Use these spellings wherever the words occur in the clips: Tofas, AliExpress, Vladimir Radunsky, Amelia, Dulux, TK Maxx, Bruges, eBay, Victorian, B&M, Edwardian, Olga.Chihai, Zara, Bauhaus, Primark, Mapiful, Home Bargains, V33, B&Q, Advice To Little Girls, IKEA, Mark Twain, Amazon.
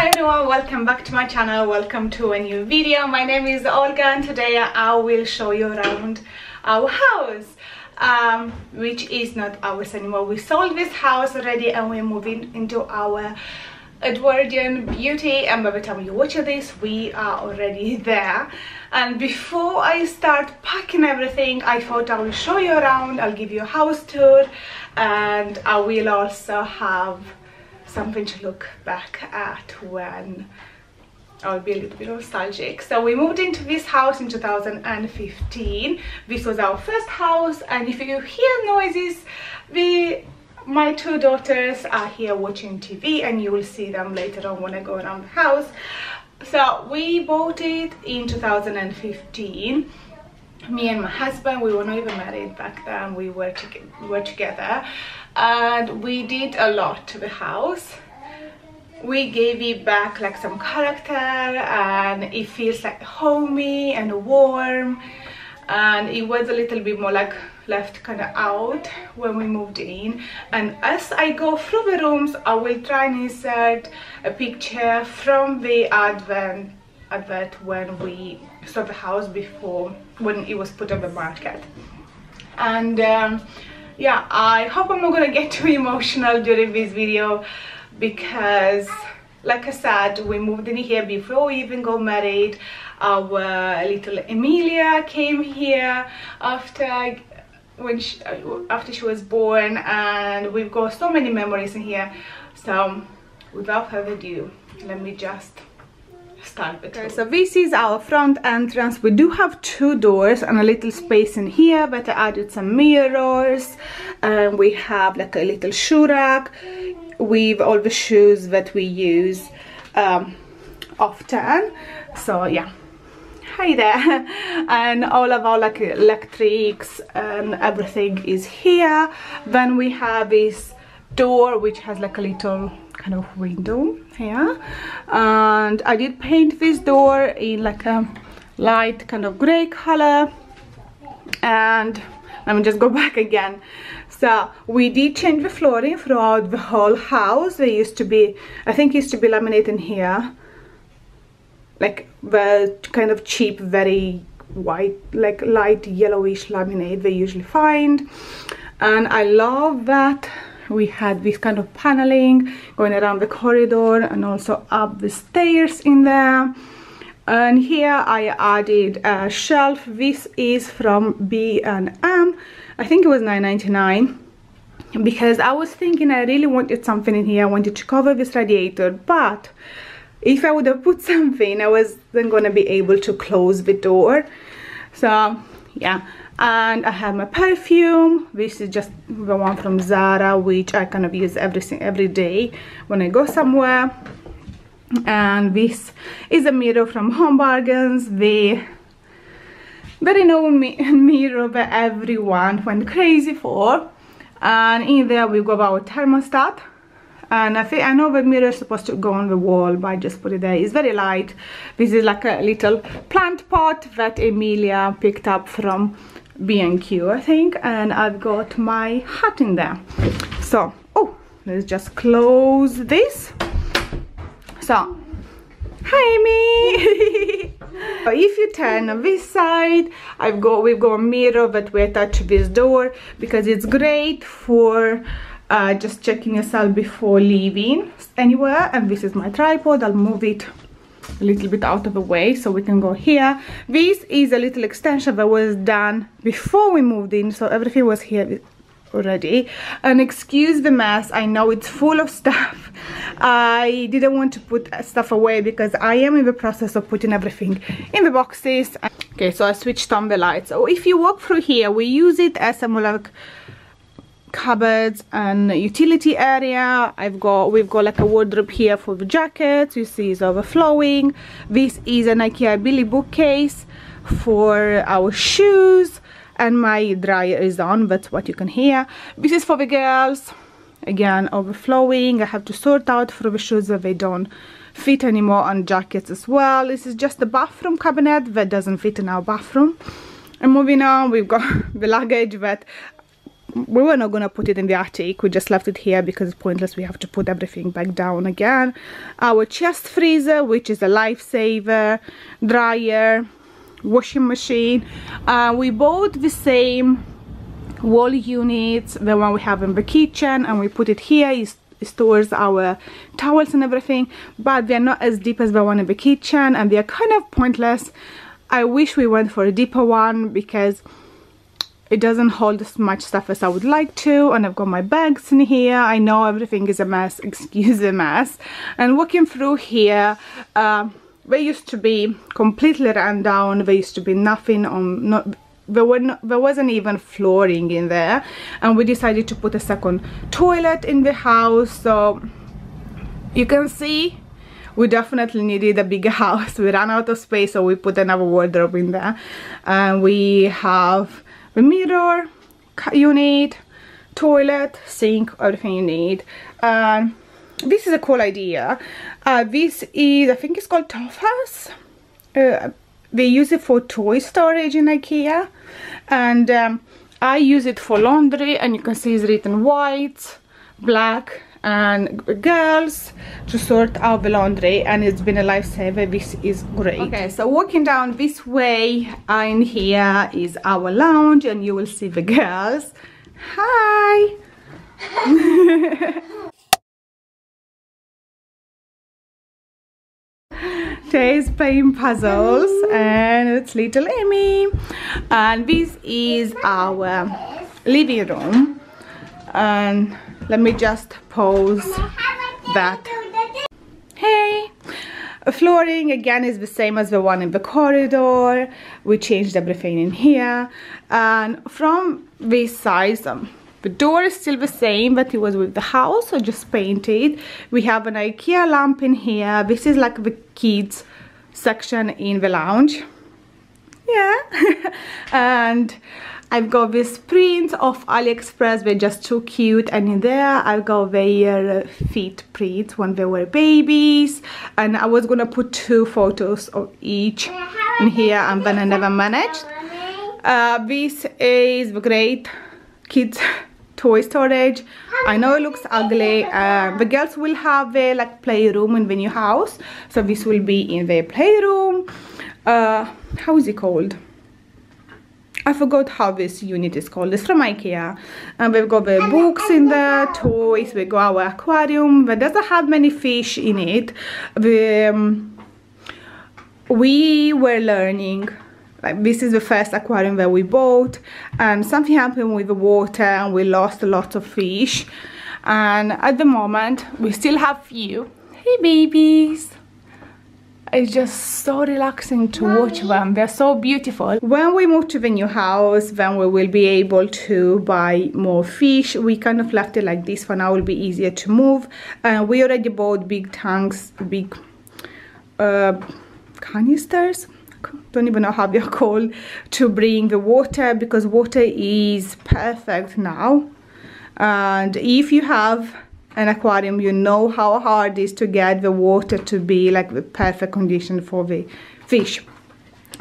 Hi everyone, welcome back to my channel, welcome to a new video. My name is Olga and today I will show you around our house, which is not ours anymore. We sold this house already and we're moving into our Edwardian beauty, and by the time you watch this we are already there. And before I start packing everything, I thought I will show you around, I'll give you a house tour, and I will also have something to look back at when I'll be a little bit nostalgic. So we moved into this house in 2015. This was our first house, and if you hear noises, my two daughters are here watching TV, and you will see them later on when I go around the house. So we bought it in 2015. Me and my husband, we were not even married back then, we were together, and we did a lot to the house. We gave it back like some character, and it feels like homey and warm, and it was a little bit more like left kind of out when we moved in. And as I go through the rooms, I will try and insert a picture from the advert when we saw the house before, when it was put on the market. And yeah, I hope I'm not gonna get too emotional during this video, because like I said, we moved in here before we even got married. Our little Amelia came here after she was born, and we've got so many memories in here. So without further ado, let me just start. Okay, so this is our front entrance. We do have two doors and a little space in here, but I added some mirrors, and we have like a little shoe rack with all the shoes that we use often. So yeah, hi there. And all of our like electrics and everything is here. Then we have this door which has like a little kind of window here, and I did paint this door in like a light kind of grey color. And let me just go back again. So we did change the flooring throughout the whole house. There used to be, I think used to be laminate in here, like the kind of cheap, very white, like light yellowish laminate they usually find. And I love that we had this kind of paneling going around the corridor and also up the stairs in there. And here I added a shelf. This is from B&M. I think it was $9.99, because I was thinking I really wanted something in here. I wanted to cover this radiator, but if I would have put something, I wasn't gonna be able to close the door. So yeah. And I have my perfume. This is just the one from Zara, which I kind of use every day when I go somewhere. And this is a mirror from Home Bargains, the very known mirror that everyone went crazy for. And in there we got our thermostat. And I know the mirror is supposed to go on the wall, but I just put it there. It's very light. This is like a little plant pot that Amelia picked up from B&Q, I think, and I've got my hat in there. So, oh, let's just close this. So, hi Amy. So if you turn on this side, we've got a mirror that we attach to this door, because it's great for just checking yourself before leaving anywhere. And this is my tripod. I'll move it a little bit out of the way so we can go here. This is a little extension that was done before we moved in, so everything was here already. And excuse the mess, I know it's full of stuff. I didn't want to put stuff away because I am in the process of putting everything in the boxes. Okay, so I switched on the lights. So if you walk through here, we use it as a more like cupboards and utility area. We've got like a wardrobe here for the jackets. You see it's overflowing. This is an IKEA Billy bookcase for our shoes, and my dryer is on, that's what you can hear. This is for the girls, again overflowing. I have to sort out for the shoes that they don't fit anymore, and jackets as well. This is just the bathroom cabinet that doesn't fit in our bathroom. And moving on, we've got the luggage that we were not gonna put it in the attic, we just left it here because it's pointless, we have to put everything back down again. Our chest freezer, which is a lifesaver, dryer, washing machine. We bought the same wall units, the one we have in the kitchen, and we put it here. It stores our towels and everything, but they're not as deep as the one in the kitchen and they're kind of pointless. I wish we went for a deeper one because it doesn't hold as much stuff as I would like to. And I've got my bags in here. I know everything is a mess, excuse the mess. And walking through here, they used to be completely run down. There used to be nothing on, there wasn't even flooring in there, and we decided to put a second toilet in the house. So you can see we definitely needed a bigger house. We ran out of space, so we put another wardrobe in there. And we have the mirror, unit, toilet, sink, everything you need. This is a cool idea. This is, I think it's called Tofas. They use it for toy storage in IKEA. And I use it for laundry, and you can see it's written white, black, and girls to sort out the laundry, and it's been a lifesaver. This is great. Okay, so walking down this way, in here is our lounge, and you will see the girls. Hi. Today's playing puzzles, and it's little Amy. And this is our living room, and let me just pause that. Hey! Flooring again is the same as the one in the corridor. We changed everything in here. And from this side, the door is still the same, but it was with the house, so just painted. We have an IKEA lamp in here. This is like the kids section in the lounge. Yeah. And I've got this print of AliExpress, they're just too cute, and in there I've got their feet prints when they were babies, and I was gonna put two photos of each in here, and then I never managed. This is the great kids toy storage. I know it looks ugly. The girls will have a like playroom in the new house, so this will be in their playroom. How is it called? I forgot how this unit is called. It's from IKEA. And we've got the books in there, toys, we got our aquarium that doesn't have many fish in it. We were learning, like, this is the first aquarium that we bought, and something happened with the water and we lost a lot of fish. And at the moment we still have few. Hey babies. It's just so relaxing to watch them. They're so beautiful. When we move to the new house, then we will be able to buy more fish. We kind of left it like this for now. It will be easier to move. We already bought big tanks, big canisters. Don't even know how they're called, to bring the water, because water is perfect now. And if you have an aquarium, you know how hard it is to get the water to be like the perfect condition for the fish.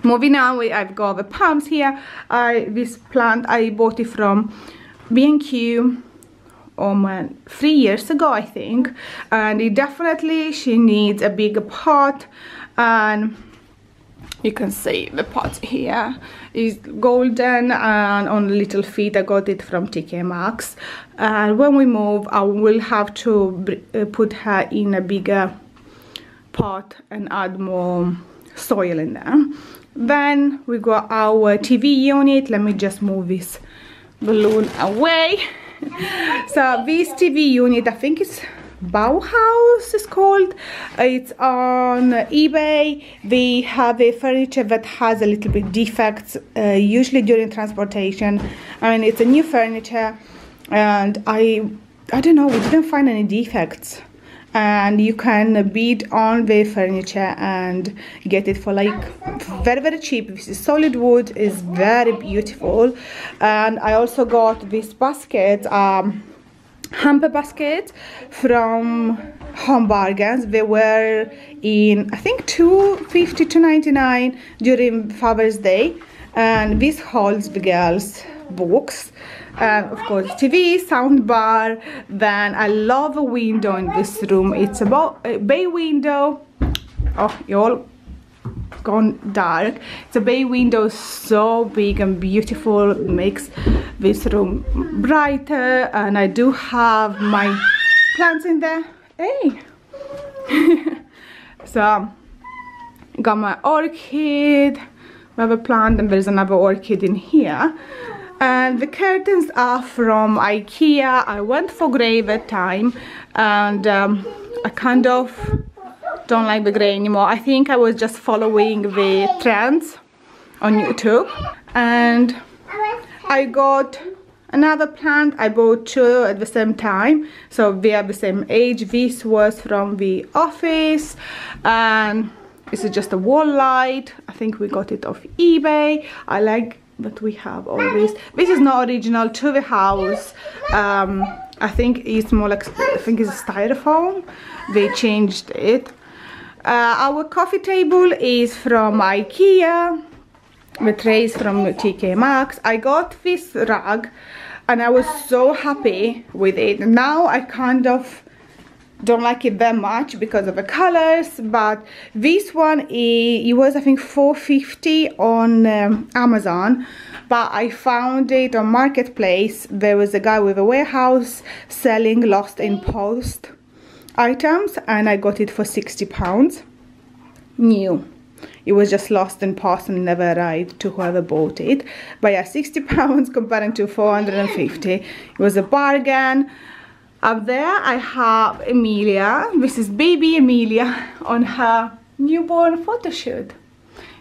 Moving on, I've got the palms here. This plant I bought it from B&Q 3 years ago, I think, and it definitely she needs a bigger pot. And you can see the pot here is golden, and on little feet I got it from TK Maxx. And when we move, I will have to put her in a bigger pot and add more soil in there. Then we got our TV unit. Let me just move this balloon away. So this TV unit, I think it's Bauhaus is called. It's on eBay. They have a furniture that has a little bit defects, usually during transportation. I mean, it's a new furniture, and I don't know, we didn't find any defects. And you can bid on the furniture and get it for like very, very cheap. This is solid wood, is very beautiful. And I also got this basket, hamper basket from Home Bargains. They were in, I think, $2.50 to $2.99 during Father's Day, and this holds the girls' books. Of course, TV, soundbar. Then I love a window in this room. It's a bay window. Oh, you all gone dark. It's a bay window, so big and beautiful. It makes this room brighter. And I do have my plants in there. Hey! So, got my orchid. We have a plant and there's another orchid in here. And the curtains are from IKEA. I went for grey that time, and I kind of don't like the grey anymore. I think I was just following the trends on YouTube. And I got another plant. I bought two at the same time, so they are the same age. This was from the office, and this is just a wall light. I think we got it off eBay. I like that we have all this. This is not original to the house. I think it's more like, I think it's styrofoam. They changed it. Our coffee table is from IKEA. The tray is from TK Maxx. I got this rug and I was so happy with it. Now I kind of don't like it that much because of the colors, but this one, it was I think $4.50 on Amazon, but I found it on Marketplace. There was a guy with a warehouse selling lost in post items, and I got it for £60 new. It was just lost in post and never arrived to whoever bought it. But yeah, £60 comparing to $450. It was a bargain. Up there I have Amelia. This is baby Amelia on her newborn photo shoot.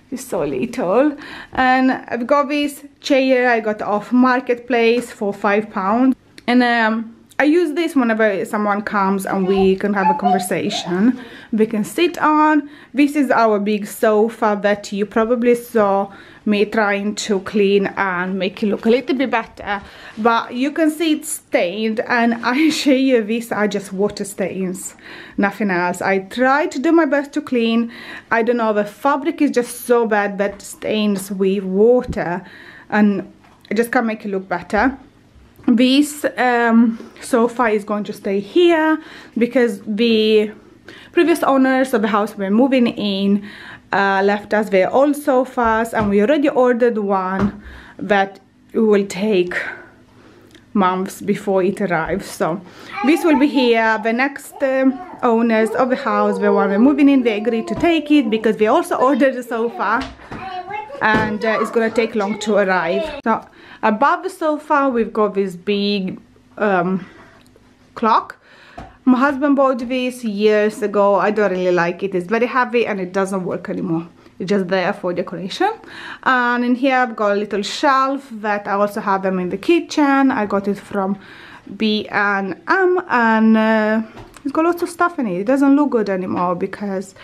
She's so little. And I've got this chair I got off Marketplace for £5. And I use this whenever someone comes and we can have a conversation. We can sit on. This is our big sofa that you probably saw me trying to clean and make it look a little bit better. But you can see it's stained, and I show you, these are just water stains, nothing else. I try to do my best to clean. I don't know, the fabric is just so bad that stains with water, and I just can't make it look better. This sofa is going to stay here because the previous owners of the house we're moving in left us their old sofas, and we already ordered one that will take months before it arrives. So this will be here. The next owners of the house, the one we're moving in, they agreed to take it because we also ordered the sofa, and it's gonna take long to arrive. So above the sofa we've got this big clock. My husband bought this years ago. I don't really like it. It's very heavy and it doesn't work anymore. It's just there for decoration. And in here I've got a little shelf that I also have them in the kitchen. I got it from B&M, and it's got lots of stuff in it. It doesn't look good anymore because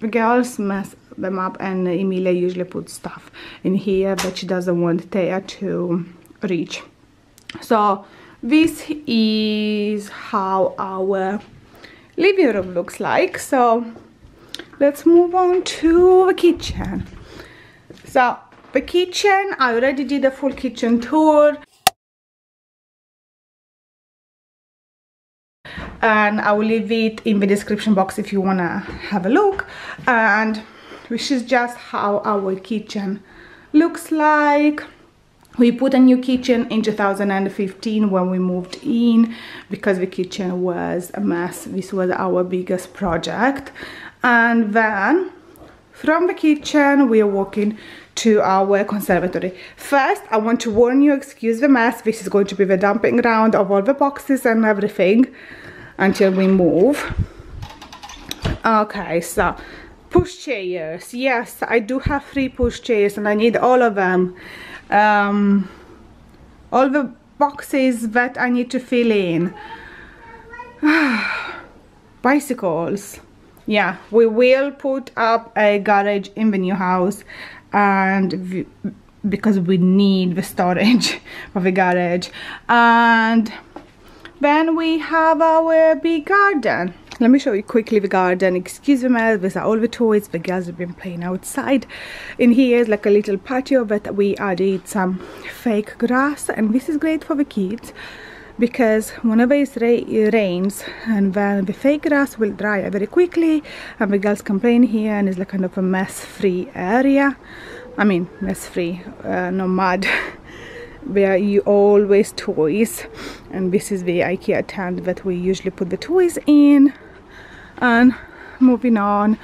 the girls mess them up, and Emilia usually puts stuff in here that she doesn't want Thea to reach. So this is how our living room looks like. So let's move on to the kitchen. So the kitchen, I already did a full kitchen tour, and I will leave it in the description box if you want to have a look. And which is just how our kitchen looks like. We put a new kitchen in 2015 when we moved in because the kitchen was a mess. This was our biggest project. And then from the kitchen we are walking to our conservatory. First, I want to warn you, excuse the mess. This is going to be the dumping ground of all the boxes and everything until we move. Okay, so push chairs. Yes, I do have 3 push chairs and I need all of them. All the boxes that I need to fill in. Bicycles. Yeah, we will put up a garage in the new house, and because we need the storage of the garage. And then we have our big garden. Let me show you quickly the garden. Excuse me, these are all the toys the girls have been playing outside. In here is like a little patio that we added some fake grass, and this is great for the kids because whenever it rains, and then the fake grass will dry very quickly, and the girls can play in here, and it's like kind of a mess-free area. I mean, mess-free, no mud. Where you always toys, and this is the IKEA tent that we usually put the toys in. And moving on,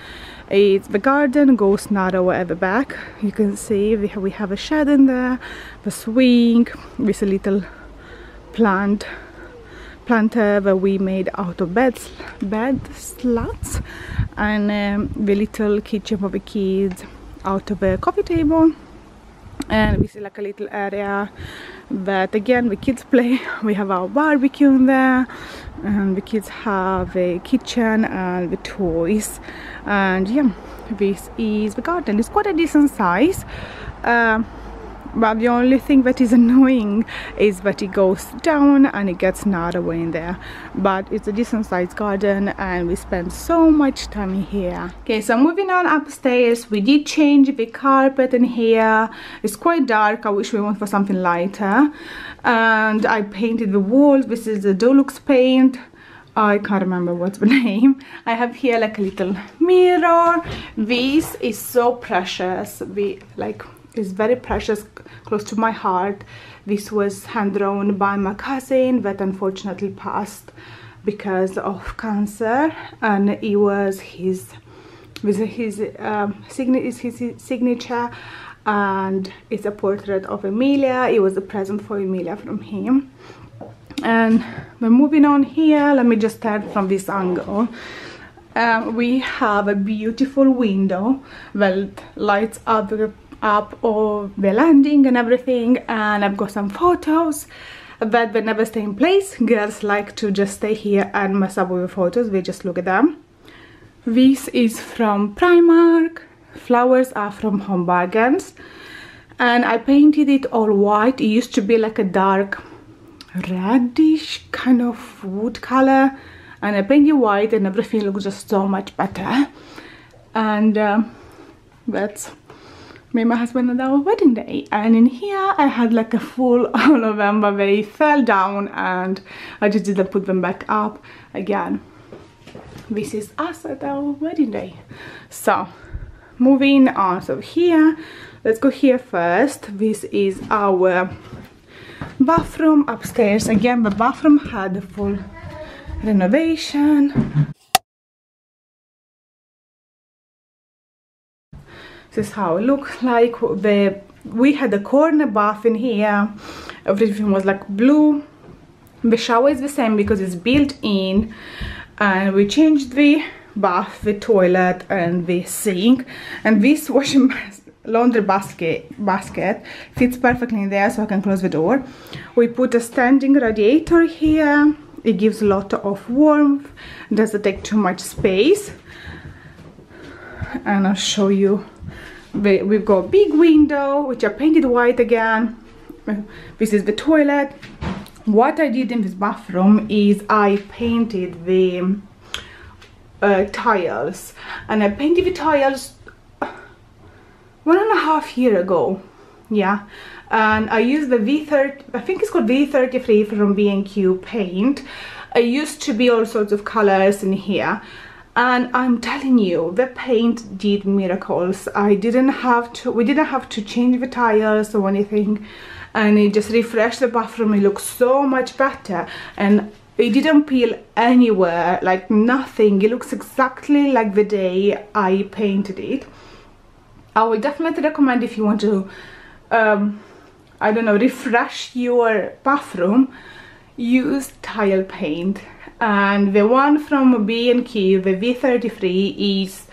it's the garden goes narrower at the back. You can see we have a shed in there, the swing with a little planter that we made out of bed slats, and the little kitchen for the kids out of the coffee table. And we see like a little area that again the kids play. We have our barbecue in there, and the kids have a kitchen and the toys. And yeah, this is the garden. It's quite a decent size, but the only thing that is annoying is that it goes down and it gets narrower in there. But it's a decent sized garden, and we spend so much time in here. Okay, so moving on upstairs, we did change the carpet in here. It's quite dark. I wish we went for something lighter. And I painted the walls. This is the Dulux paint. I can't remember what's the name. I have here like a little mirror. This is so precious. It's very precious, close to my heart. This was hand-drawn by my cousin that unfortunately passed because of cancer, and it was his signature, and it's a portrait of Amelia. It was a present for Amelia from him. And we're moving on here. Let me just start from this angle. We have a beautiful window that lights up all the landing and everything, and I've got some photos, but they never stay in place. Girls like to just stay here and mess up with the photos. We just look at them. This is from Primark. Flowers are from Home Bargains, and I painted it all white. It used to be like a dark reddish kind of wood color, and I painted it white, and everything looks just so much better. And that's me, my husband, and our wedding day. And in here I had like a full all of them, but they fell down and I just didn't put them back up again. This is us at our wedding day. So moving on, so here, let's go here first. This is our bathroom upstairs. Again, the bathroom had a full renovation. This is how it looks like. We had a corner bath in here. Everything was like blue. The shower is the same because it's built in, and we changed the bath, the toilet, and the sink. And this washing laundry basket fits perfectly in there, so I can close the door. We put a standing radiator here. It gives a lot of warmth. It doesn't take too much space. And I'll show you. We've got a big window which I painted white again. This is the toilet. What I did in this bathroom is I painted the tiles, and I painted the tiles 1.5 years ago. Yeah, and I used the V30, I think it's called V33 from B&Q paint. It used to be all sorts of colors in here. And I'm telling you, the paint did miracles. We didn't have to change the tiles or anything, and it just refreshed the bathroom. It looks so much better, and it didn't peel anywhere, like nothing. It looks exactly like the day I painted it. I would definitely recommend, if you want to, I don't know, refresh your bathroom, use tile paint. And the one from B&Q, the V33, is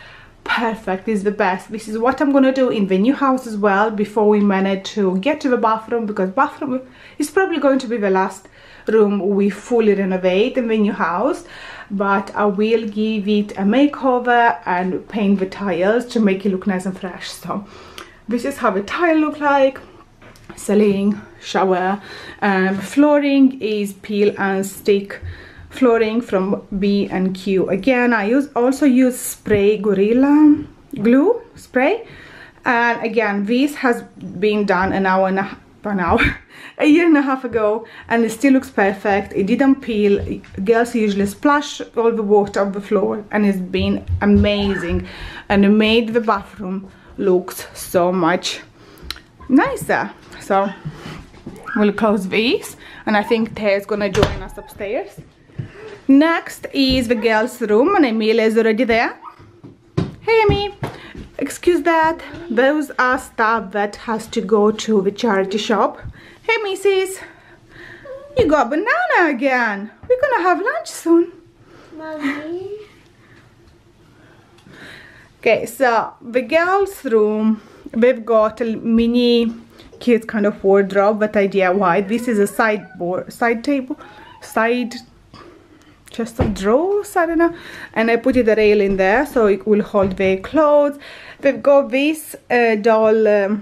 perfect, is the best. This is what I'm gonna do in the new house as well, before we manage to get to the bathroom, because bathroom is probably going to be the last room we fully renovate in the new house. But I will give it a makeover and paint the tiles to make it look nice and fresh. So this is how the tile look like. Ceiling, shower, flooring is peel and stick flooring from B&Q. Again, I also use spray Gorilla glue spray, and again this has been done a year and a half ago, and it still looks perfect. It didn't peel. Girls usually splash all the water off the floor, and it's been amazing, and it made the bathroom look so much nicer. So we'll close these, and I think Taya's gonna join us upstairs. Next is the girls' room, and Amelia is already there. Hey Amy, excuse that, those are stuff that has to go to the charity shop. Hey missus, you got banana again. We're gonna have lunch soon. Mommy. Okay, so the girls' room, they've got a mini kids kind of wardrobe but I DIY. This is a side chest of drawers, I don't know, and I put it a rail in there so it will hold their clothes. They've got this doll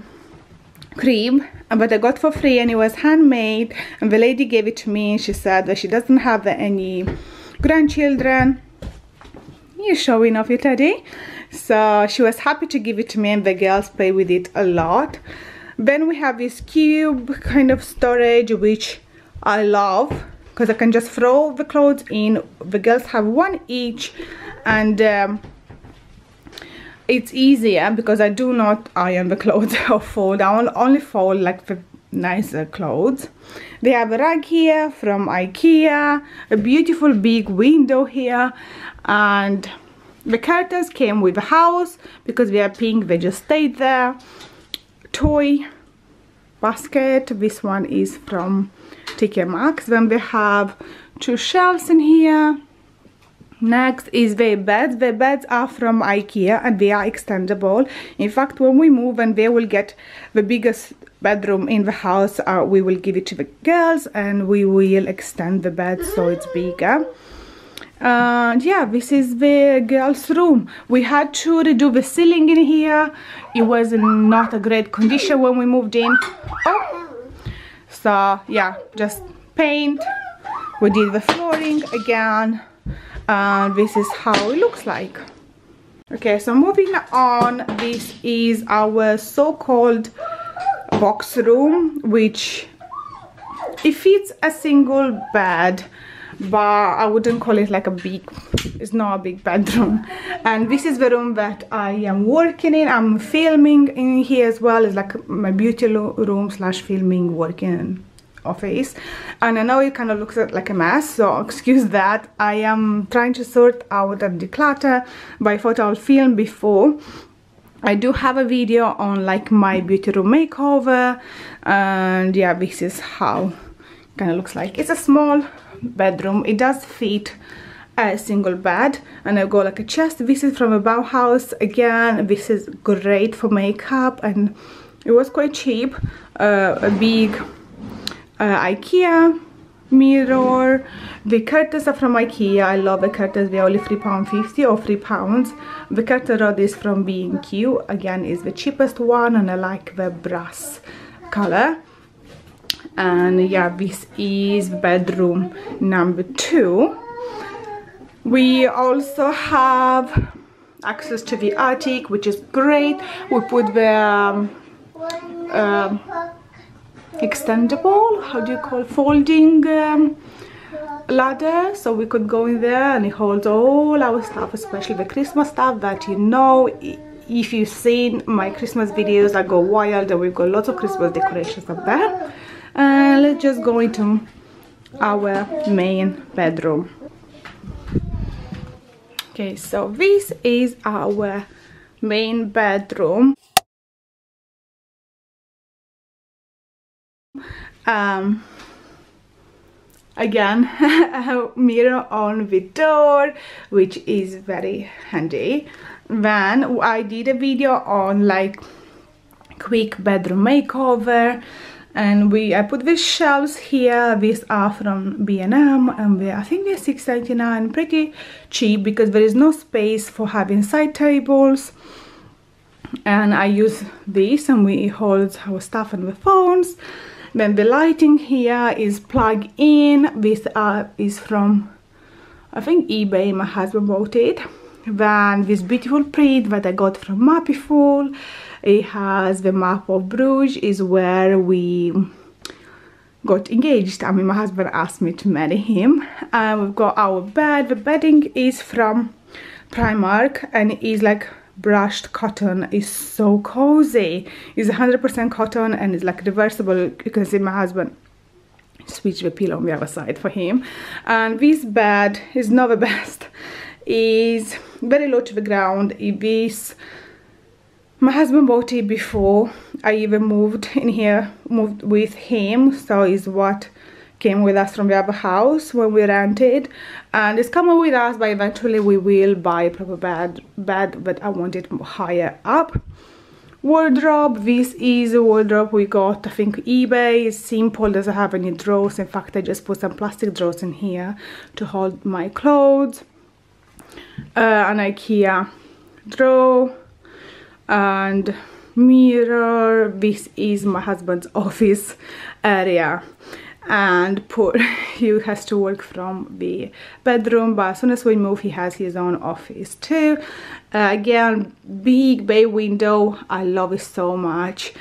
crib, but I got for free and it was handmade, and the lady gave it to me and she said that she doesn't have any grandchildren. You're showing off your teddy. So she was happy to give it to me, and the girls play with it a lot. Then we have this cube kind of storage, which I love because I can just throw the clothes in. The girls have one each, and it's easier because I do not iron the clothes or fold. I only fold like the nicer clothes. They have a rug here from IKEA, a beautiful big window here, and the curtains came with the house because they are pink, they just stayed there. Toy basket, this one is from TK Maxx. Then we have two shelves in here. Next is their beds. Their beds are from IKEA and they are extendable. In fact, when we move and they will get the biggest bedroom in the house, we will give it to the girls and we will extend the bed so it's bigger. And yeah, this is the girls' room. We had to redo the ceiling in here. It was not a great condition when we moved in. Oh. So yeah, just paint. We did the flooring again, and this is how it looks like. Okay, so moving on, this is our so-called box room, which it fits a single bed, but I wouldn't call it like a big, it's not a big bedroom. And this is the room that I am working in. I'm filming in here as well. It's like my beauty room slash filming working office, and I know it kind of looks like a mess, so excuse that. I am trying to sort out and declutter, but I thought I'll film before. I do have a video on like my beauty room makeover, and yeah, this is how it kind of looks like. It's a small bedroom. It does fit a single bed, and I've got like a chest. This is from a Bauhaus again. This is great for makeup, and it was quite cheap. A big IKEA mirror. The curtains are from IKEA. I love the curtains. They're only £3.50 or £3. The curtain rod is from B&Q. Again, is the cheapest one, and I like the brass color. And yeah, this is bedroom number 2. We also have access to the attic, which is great. We put the extendable, how do you call, folding ladder, so we could go in there, and it holds all our stuff, especially the Christmas stuff that, you know, if you've seen my Christmas videos, I go wild, and we've got lots of Christmas decorations up there. And let's just go into our main bedroom. Okay, so this is our main bedroom. Again, a mirror on the door, which is very handy. Then I did a video on like quick bedroom makeover, and I put these shelves here. These are from B&M, and I think they're $6.99, pretty cheap because there is no space for having side tables. And I use this, and we hold our stuff and the phones. Then the lighting here is plug in. This is from I think eBay, my husband bought it. Then this beautiful print that I got from Mapiful. It has the map of Bruges, is where we got engaged. I mean, my husband asked me to marry him. And we've got our bed. The bedding is from Primark and it is like brushed cotton. It's so cozy. It's 100% cotton and it's like reversible. You can see my husband switch the pillow on the other side for him. And this bed is not the best. It's very low to the ground. It is, my husband bought it before I even moved in here, moved with him, so it's what came with us from the other house when we rented, and it's coming with us, but eventually we will buy a proper bed, but I want it higher up. Wardrobe, this is a wardrobe we got, I think, eBay. It's simple, doesn't have any drawers. In fact, I just put some plastic drawers in here to hold my clothes. An IKEA drawer and mirror. This is my husband's office area, and poor he has to work from the bedroom, but as soon as we move he has his own office too. Again, big bay window, I love it so much.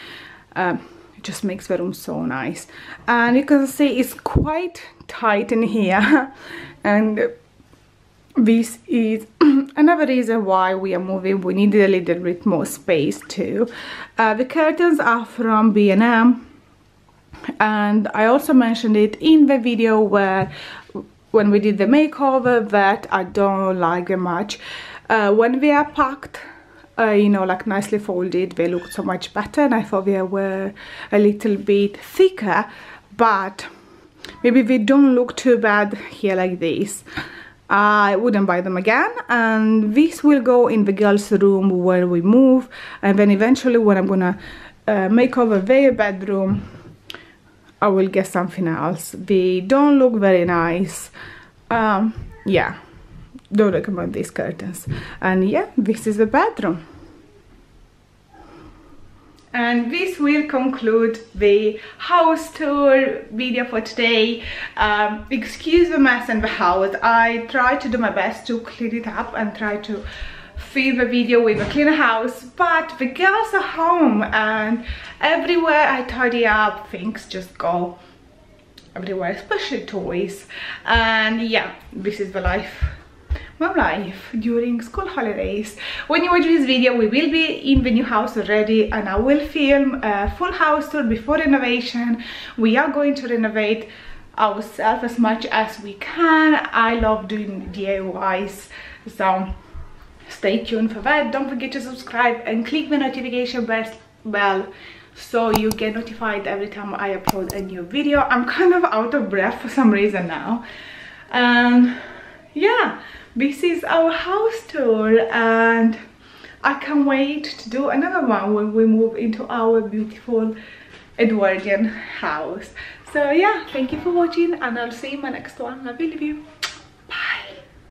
It just makes the room so nice, and you can see it's quite tight in here. And this is another reason why we are moving. We needed a little bit more space too. The curtains are from B&M, and I also mentioned it in the video where when we did the makeover that I don't like them much. When they are packed, you know, like nicely folded, they look so much better, and I thought they were a little bit thicker, but maybe they don't look too bad here like this. I wouldn't buy them again, and this will go in the girls' room where we move, and then eventually when I'm gonna make over their bedroom I will get something else. They don't look very nice. Yeah, don't recommend these curtains. And yeah, this is the bedroom. And this will conclude the house tour video for today. Excuse the mess in the house. I try to do my best to clean it up and try to fill the video with a clean house, but the girls are home and everywhere I tidy up, things just go everywhere, especially toys. And yeah, this is the life. My life during school holidays. When you watch this video, we will be in the new house already, and I will film a full house tour before renovation. We are going to renovate ourselves as much as we can. I love doing DIYs, so stay tuned for that. Don't forget to subscribe and click the notification bell so you get notified every time I upload a new video. I'm kind of out of breath for some reason now. Yeah, this is our house tour, and I can't wait to do another one when we move into our beautiful Edwardian house. So yeah, thank you for watching, and I'll see you in my next one. I love you.